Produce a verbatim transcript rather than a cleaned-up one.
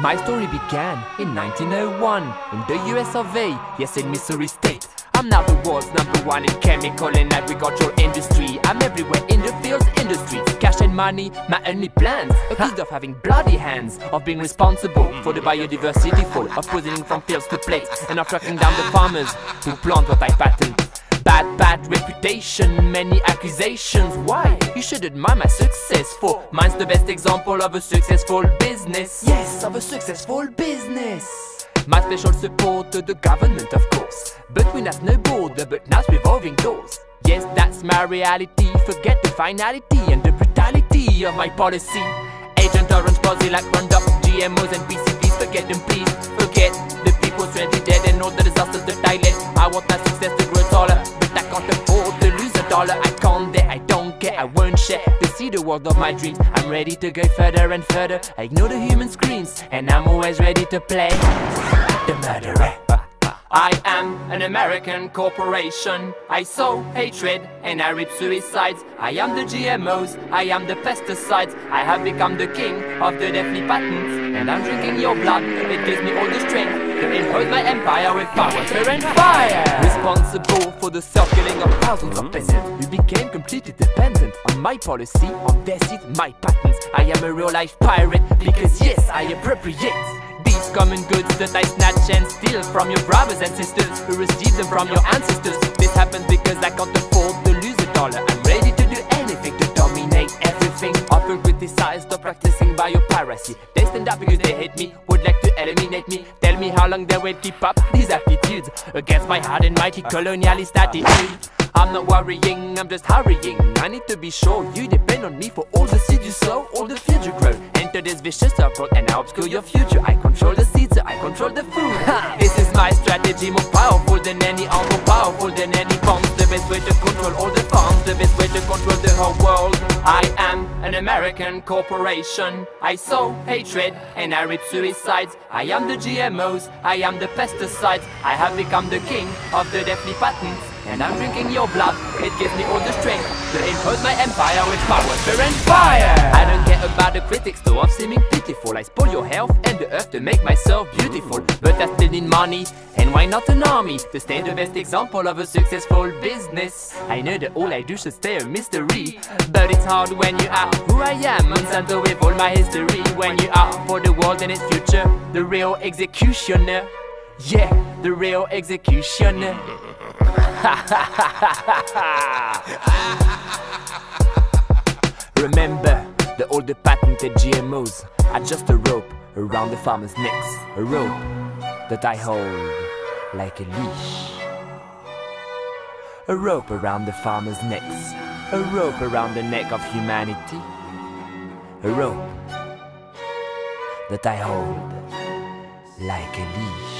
My story began in nineteen oh one, in the U S of A, yes in Missouri State. I'm now the world's number one in chemical and agricultural industry. I'm everywhere in the fields, industries, cash and money, my only plans. Accused of having bloody hands, of being responsible for the biodiversity fall, of poisoning from fields to plates, and of tracking down the farmers who plant what I patent. Bad, bad reputation, many accusations. Why? You should admire my success, for mine's the best example of a successful business. Yes, of a successful business. My special support to the government, of course. But we have no border, but now it's revolving doors. Yes, that's my reality. Forget the finality and the brutality of my policy. Agent Orange, policy like Roundup, G M Os and P C Bs, forget them please. Forget the people stranded dead and all the disasters of Thailand. I want my success to grow taller, but I can't afford to lose a dollar. I can't dare, I don't care, I won't share. To see the world of my dreams, I'm ready to go further and further. I ignore the human screams, and I'm always ready to play the murderer. I am an American corporation. I sow hatred and I reap suicides. I am the G M Os, I am the pesticides. I have become the king of the deadly patents, and I'm drinking your blood. It gives me all the strength to impose my empire with power, terror and fire. Responsible for the self-killing of thousands of peasants who became completely dependent on my policy, on their seat, my patents. I am a real-life pirate because yes, I appropriate common goods that I snatch and steal from your brothers and sisters who received them from your ancestors. This happens because I can't afford to lose a dollar. I'm ready to do anything to dominate everything. Often criticized or practicing biopiracy. They stand up because they hate me, would like to eliminate me. Tell me how long they will keep up these attitudes against my hard and mighty colonialist attitude. I'm not worrying, I'm just hurrying. I need to be sure you depend on me for all the seeds you sow, all the fields you grow. Enter this vicious circle and I obscure your future. I control the seeds, so I control the food. Ha! This is my strategy, more powerful than any arm, more powerful than any bomb. The best way to control all the farms, the best way to control the whole world. I am an American corporation. I sow hatred and I reap suicides. I am the G M Os, I am the pesticides. I have become the king of the deadly patents, and I'm drinking your blood. It gives me all the strength to impose my empire with power, fear and fire. I don't care about the critics though of seeming pitiful. I spoil your health and the earth to make myself beautiful. But I still need money, and why not an army, to stay the best example of a successful business. I know that all I do should stay a mystery, but it's hard when you are who I am, Monsanto with all my history. When you are for the world and its future, the real executioner. Yeah, the real executioner. Remember that all the patented G M Os are just a rope around the farmers' necks, a rope that I hold like a leash. A rope around the farmers' necks, a rope around the neck of humanity, a rope that I hold like a leash.